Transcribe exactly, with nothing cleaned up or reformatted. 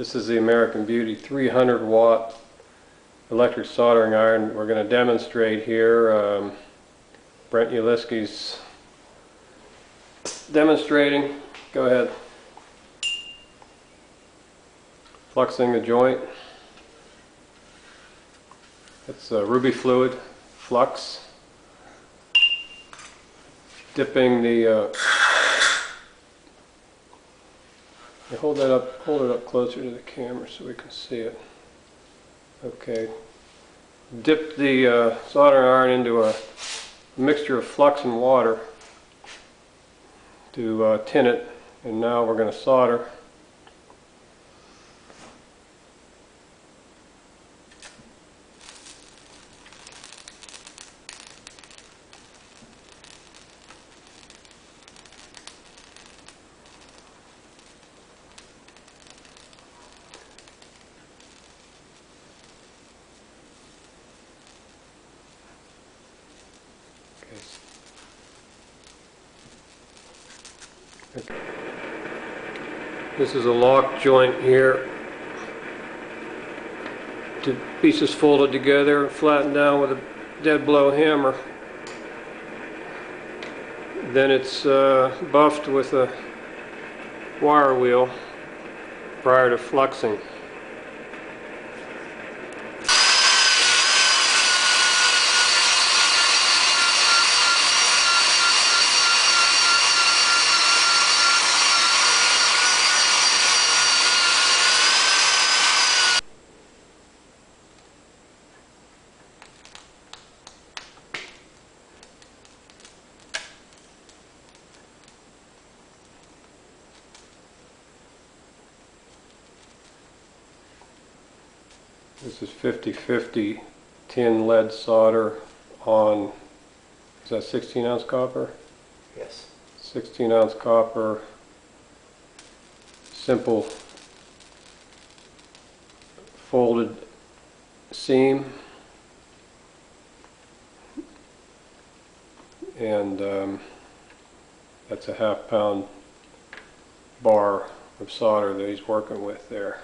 This is the American Beauty three hundred watt electric soldering iron. We're going to demonstrate here. Um, Brent Uliski's demonstrating. Go ahead. Fluxing the joint. It's a ruby fluid flux. Dipping the. Uh, hold that up. Hold it up closer to the camera so we can see it. Okay. Dip the uh, soldering iron into a mixture of flux and water to uh, tin it, and now we're going to solder. Okay. This is a lock joint here. Two pieces folded together and flattened down with a dead blow hammer. Then it's uh, buffed with a wire wheel prior to fluxing. This is fifty fifty tin lead solder on, is that sixteen ounce copper? Yes. sixteen ounce copper, simple folded seam, and um, that's a half pound bar of solder that he's working with there.